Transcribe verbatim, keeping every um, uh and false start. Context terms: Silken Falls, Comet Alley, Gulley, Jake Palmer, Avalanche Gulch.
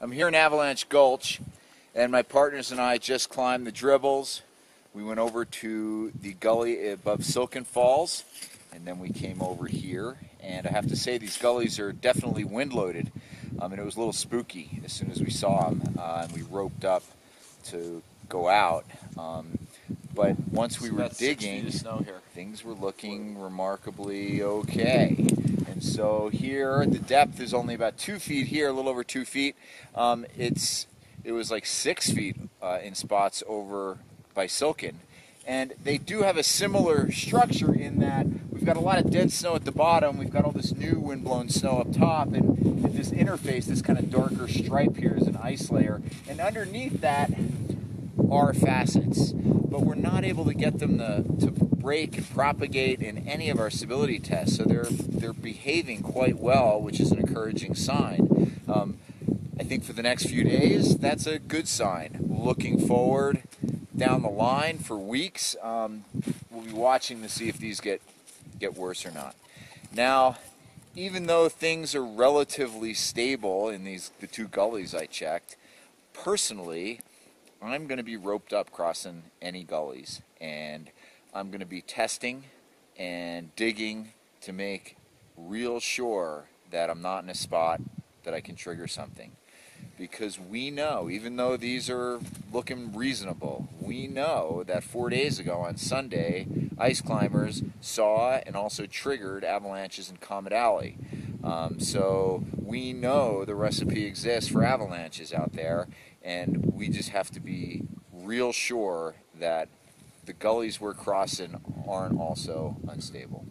I'm here in Avalanche Gulch, and my partners and I just climbed the dribbles. We went over to the gully above Silken Falls, and then we came over here. And I have to say, these gullies are definitely wind-loaded. Um, and it was a little spooky as soon as we saw them, uh, and we roped up to go out. Um, but once we were digging, things were looking remarkably okay. And so here, the depth is only about two feet here, a little over two feet. Um, it's it was like six feet uh, in spots over by Silken. And they do have a similar structure in that we've got a lot of dead snow at the bottom, we've got all this new windblown snow up top, and at this interface, this kind of darker stripe here is an ice layer. And underneath that are facets, but we're not able to get them to, to break and propagate in any of our stability tests. So they're, they're behaving quite well, which is an encouraging sign. Um, I think for the next few days, that's a good sign. Looking forward down the line for weeks, um, we'll be watching to see if these get get worse or not. Now, even though things are relatively stable in these the two gullies I checked, personally, I'm going to be roped up crossing any gullies, and I'm going to be testing and digging to make real sure that I'm not in a spot that I can trigger something. Because we know, even though these are looking reasonable, we know that four days ago on Sunday, ice climbers saw and also triggered avalanches in Comet Alley. Um, so we know the recipe exists for avalanches out there, and we just have to be real sure that the gullies we're crossing aren't also unstable.